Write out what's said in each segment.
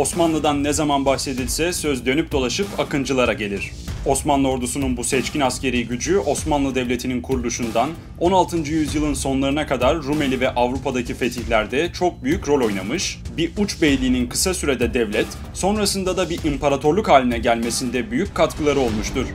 Osmanlı'dan ne zaman bahsedilse söz dönüp dolaşıp akıncılara gelir. Osmanlı ordusunun bu seçkin askeri gücü Osmanlı Devleti'nin kuruluşundan 16. yüzyılın sonlarına kadar Rumeli ve Avrupa'daki fetihlerde çok büyük rol oynamış, bir uç beyliğinin kısa sürede devlet, sonrasında da bir imparatorluk haline gelmesinde büyük katkıları olmuştur.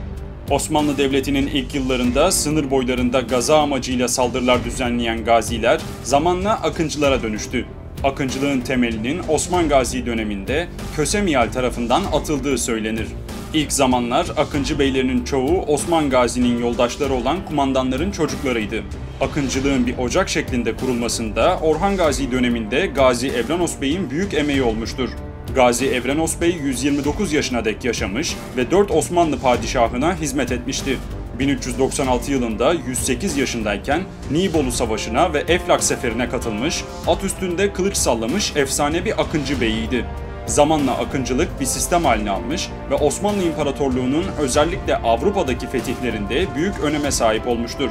Osmanlı Devleti'nin ilk yıllarında sınır boylarında gaza amacıyla saldırılar düzenleyen gaziler zamanla akıncılara dönüştü. Akıncılığın temelinin Osman Gazi döneminde Köse Mihal tarafından atıldığı söylenir. İlk zamanlar akıncı beylerinin çoğu Osman Gazi'nin yoldaşları olan kumandanların çocuklarıydı. Akıncılığın bir ocak şeklinde kurulmasında Orhan Gazi döneminde Gazi Evrenos Bey'in büyük emeği olmuştur. Gazi Evrenos Bey 129 yaşına dek yaşamış ve 4 Osmanlı padişahına hizmet etmişti. 1396 yılında 108 yaşındayken Niğbolu Savaşı'na ve Eflak Seferi'ne katılmış, at üstünde kılıç sallamış efsane bir akıncı beyiydi. Zamanla akıncılık bir sistem haline almış ve Osmanlı İmparatorluğu'nun özellikle Avrupa'daki fetihlerinde büyük öneme sahip olmuştur.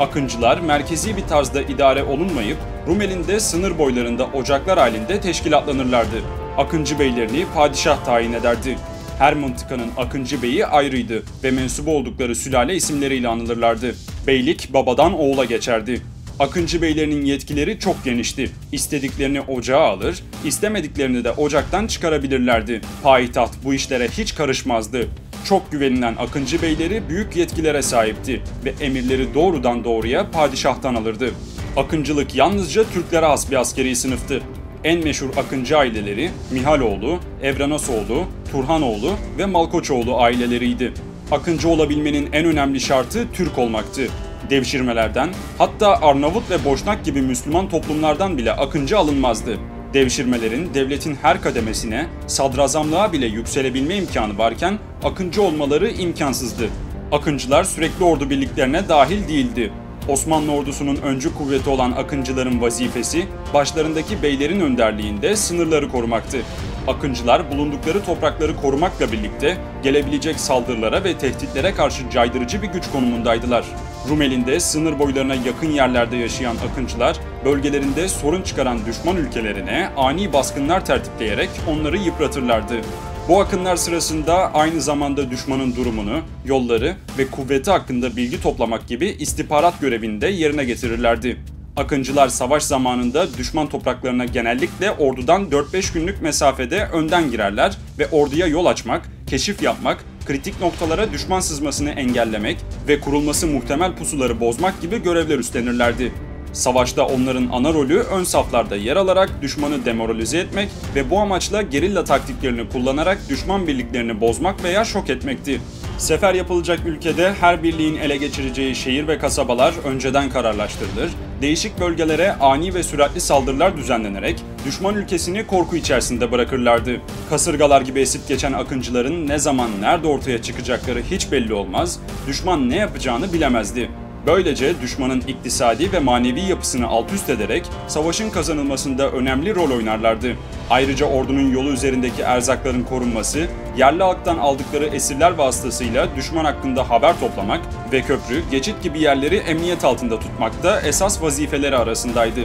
Akıncılar merkezi bir tarzda idare olunmayıp Rumeli'nde sınır boylarında ocaklar halinde teşkilatlanırlardı. Akıncı beylerini padişah tayin ederdi. Her mıntıkanın akıncı beyi ayrıydı ve mensubu oldukları sülale isimleriyle anılırlardı. Beylik babadan oğula geçerdi. Akıncı beylerinin yetkileri çok genişti. İstediklerini ocağa alır, istemediklerini de ocaktan çıkarabilirlerdi. Payitaht bu işlere hiç karışmazdı. Çok güvenilen akıncı beyleri büyük yetkilere sahipti ve emirleri doğrudan doğruya padişahtan alırdı. Akıncılık yalnızca Türklere has bir askeri sınıftı. En meşhur akıncı aileleri Mihaloğlu, Evrenosoğlu, Turhanoğlu ve Malkoçoğlu aileleriydi. Akıncı olabilmenin en önemli şartı Türk olmaktı. Devşirmelerden, hatta Arnavut ve Boşnak gibi Müslüman toplumlardan bile akıncı alınmazdı. Devşirmelerin devletin her kademesine, sadrazamlığa bile yükselebilme imkanı varken akıncı olmaları imkansızdı. Akıncılar sürekli ordu birliklerine dahil değildi. Osmanlı ordusunun öncü kuvveti olan akıncıların vazifesi, başlarındaki beylerin önderliğinde sınırları korumaktı. Akıncılar bulundukları toprakları korumakla birlikte gelebilecek saldırılara ve tehditlere karşı caydırıcı bir güç konumundaydılar. Rumeli'nde sınır boylarına yakın yerlerde yaşayan akıncılar, bölgelerinde sorun çıkaran düşman ülkelerine ani baskınlar tertipleyerek onları yıpratırlardı. Bu akınlar sırasında aynı zamanda düşmanın durumunu, yolları ve kuvveti hakkında bilgi toplamak gibi istihbarat görevini de yerine getirirlerdi. Akıncılar savaş zamanında düşman topraklarına genellikle ordudan 4-5 günlük mesafede önden girerler ve orduya yol açmak, keşif yapmak, kritik noktalara düşman sızmasını engellemek ve kurulması muhtemel pusuları bozmak gibi görevler üstlenirlerdi. Savaşta onların ana rolü ön saflarda yer alarak düşmanı demoralize etmek ve bu amaçla gerilla taktiklerini kullanarak düşman birliklerini bozmak veya şok etmekti. Sefer yapılacak ülkede her birliğin ele geçireceği şehir ve kasabalar önceden kararlaştırılır, değişik bölgelere ani ve süratli saldırılar düzenlenerek düşman ülkesini korku içerisinde bırakırlardı. Kasırgalar gibi esip geçen akıncıların ne zaman nerede ortaya çıkacakları hiç belli olmaz, düşman ne yapacağını bilemezdi. Böylece düşmanın iktisadi ve manevi yapısını alt üst ederek savaşın kazanılmasında önemli rol oynarlardı. Ayrıca ordunun yolu üzerindeki erzakların korunması, yerli halktan aldıkları esirler vasıtasıyla düşman hakkında haber toplamak ve köprü, geçit gibi yerleri emniyet altında tutmak da esas vazifeleri arasındaydı.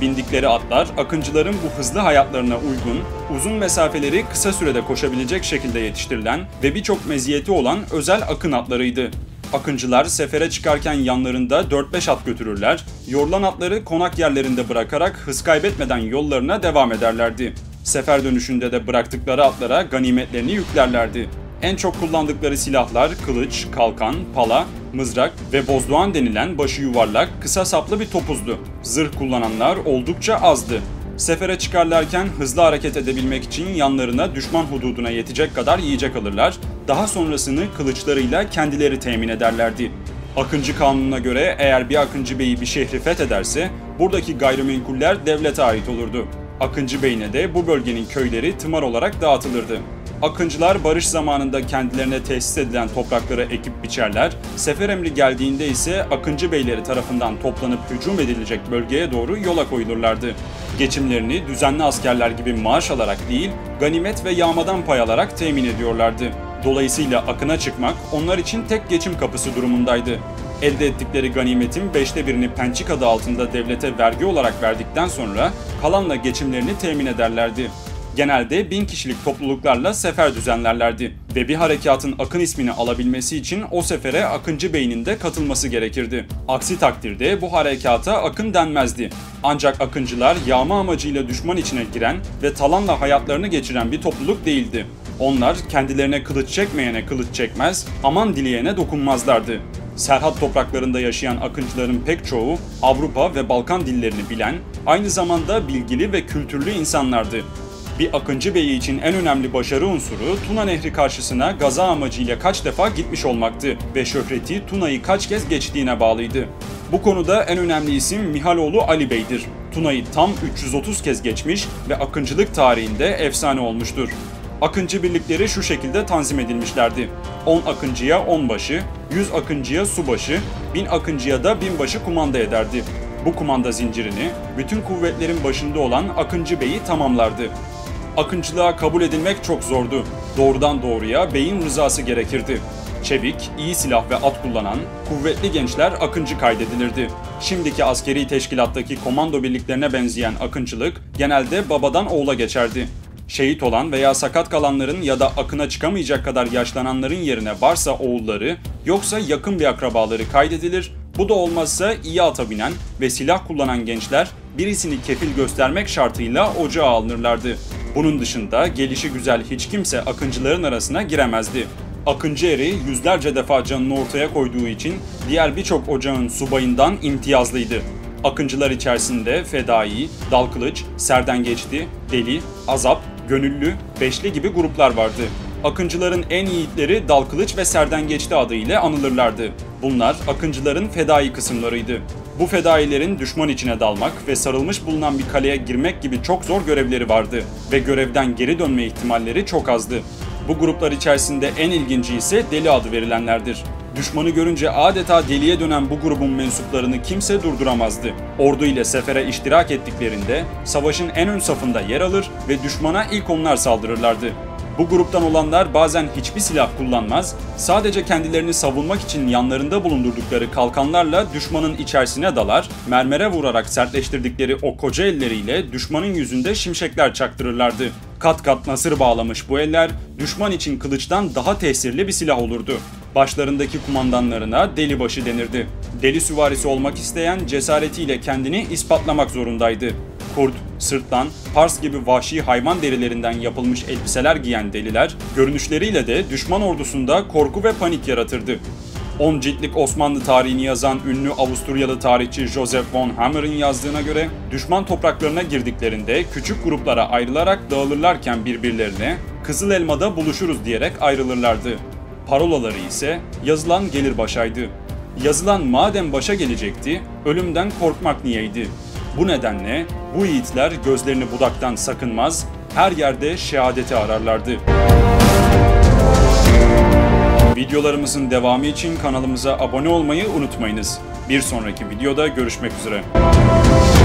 Bindikleri atlar, akıncıların bu hızlı hayatlarına uygun, uzun mesafeleri kısa sürede koşabilecek şekilde yetiştirilen ve birçok meziyeti olan özel akın atlarıydı. Akıncılar sefere çıkarken yanlarında 4-5 at götürürler, yorulan atları konak yerlerinde bırakarak hız kaybetmeden yollarına devam ederlerdi. Sefer dönüşünde de bıraktıkları atlara ganimetlerini yüklerlerdi. En çok kullandıkları silahlar kılıç, kalkan, pala, mızrak ve bozdoğan denilen başı yuvarlak, kısa saplı bir topuzdu. Zırh kullananlar oldukça azdı. Sefere çıkarlarken hızlı hareket edebilmek için yanlarına düşman hududuna yetecek kadar yiyecek alırlar, daha sonrasını kılıçlarıyla kendileri temin ederlerdi. Akıncı kanununa göre eğer bir akıncı beyi bir şehri fethederse buradaki gayrimenkuller devlete ait olurdu. Akıncı beyine de bu bölgenin köyleri tımar olarak dağıtılırdı. Akıncılar barış zamanında kendilerine tesis edilen topraklara ekip biçerler, sefer emri geldiğinde ise akıncı beyleri tarafından toplanıp hücum edilecek bölgeye doğru yola koyulurlardı. Geçimlerini düzenli askerler gibi maaş alarak değil, ganimet ve yağmadan pay alarak temin ediyorlardı. Dolayısıyla akına çıkmak onlar için tek geçim kapısı durumundaydı. Elde ettikleri ganimetin 5'te 1'ini pençik adı altında devlete vergi olarak verdikten sonra kalanla geçimlerini temin ederlerdi. genelde 1000 kişilik topluluklarla sefer düzenlerlerdi ve bir harekatın Akın ismini alabilmesi için o sefere Akıncı Bey'in de katılması gerekirdi. Aksi takdirde bu harekata Akın denmezdi. Ancak Akıncılar yağma amacıyla düşman içine giren ve talanla hayatlarını geçiren bir topluluk değildi. Onlar kendilerine kılıç çekmeyene kılıç çekmez, aman dileyene dokunmazlardı. Serhat topraklarında yaşayan Akıncıların pek çoğu Avrupa ve Balkan dillerini bilen, aynı zamanda bilgili ve kültürlü insanlardı. Bir Akıncı Bey için en önemli başarı unsuru Tuna Nehri karşısına gaza amacıyla kaç defa gitmiş olmaktı ve şöhreti Tuna'yı kaç kez geçtiğine bağlıydı. Bu konuda en önemli isim Mihaloğlu Ali Bey'dir. Tuna'yı tam 330 kez geçmiş ve Akıncılık tarihinde efsane olmuştur. Akıncı birlikleri şu şekilde tanzim edilmişlerdi. 10 Akıncı'ya 10 başı, 100 Akıncı'ya subaşı, 1000 Akıncı'ya da binbaşı kumanda ederdi. Bu kumanda zincirini bütün kuvvetlerin başında olan Akıncı Bey'i tamamlardı. Akıncılığa kabul edilmek çok zordu. Doğrudan doğruya beyin rızası gerekirdi. Çevik, iyi silah ve at kullanan, kuvvetli gençler Akıncı kaydedilirdi. Şimdiki askeri teşkilattaki komando birliklerine benzeyen Akıncılık genelde babadan oğula geçerdi. Şehit olan veya sakat kalanların ya da akına çıkamayacak kadar yaşlananların yerine varsa oğulları, yoksa yakın bir akrabaları kaydedilir, bu da olmazsa iyi ata binen ve silah kullanan gençler birisini kefil göstermek şartıyla ocağa alınırlardı. Bunun dışında gelişigüzel hiç kimse Akıncıların arasına giremezdi. Akıncı eri yüzlerce defa canını ortaya koyduğu için diğer birçok ocağın subayından imtiyazlıydı. Akıncılar içerisinde fedai, dalkılıç, serdengeçli, deli, azap, gönüllü, beşli gibi gruplar vardı. Akıncıların en yiğitleri dalkılıç ve serdengeçli adıyla anılırlardı. Bunlar Akıncıların fedai kısımlarıydı. Bu fedailerin düşman içine dalmak ve sarılmış bulunan bir kaleye girmek gibi çok zor görevleri vardı ve görevden geri dönme ihtimalleri çok azdı. Bu gruplar içerisinde en ilginci ise deli adı verilenlerdir. Düşmanı görünce adeta deliye dönen bu grubun mensuplarını kimse durduramazdı. Ordu ile sefere iştirak ettiklerinde savaşın en ön safında yer alır ve düşmana ilk onlar saldırırlardı. Bu gruptan olanlar bazen hiçbir silah kullanmaz, sadece kendilerini savunmak için yanlarında bulundurdukları kalkanlarla düşmanın içerisine dalar, mermere vurarak sertleştirdikleri o koca elleriyle düşmanın yüzünde şimşekler çaktırırlardı. Kat kat nasır bağlamış bu eller, düşman için kılıçtan daha tesirli bir silah olurdu. Başlarındaki kumandanlarına delibaşı denirdi. Deli süvarisi olmak isteyen cesaretiyle kendini ispatlamak zorundaydı. Kurt, sırtlan, pars gibi vahşi hayvan derilerinden yapılmış elbiseler giyen deliler, görünüşleriyle de düşman ordusunda korku ve panik yaratırdı. 10 ciltlik Osmanlı tarihini yazan ünlü Avusturyalı tarihçi Joseph von Hammer'ın yazdığına göre, düşman topraklarına girdiklerinde küçük gruplara ayrılarak dağılırlarken birbirlerine "Kızıl Elma'da buluşuruz" diyerek ayrılırlardı. Parolaları ise "yazılan gelir başaydı". Yazılan madem başa gelecekti, ölümden korkmak niyeydi? Bu nedenle bu yiğitler gözlerini budaktan sakınmaz, her yerde şehadeti ararlardı. Videolarımızın devamı için kanalımıza abone olmayı unutmayınız. Bir sonraki videoda görüşmek üzere.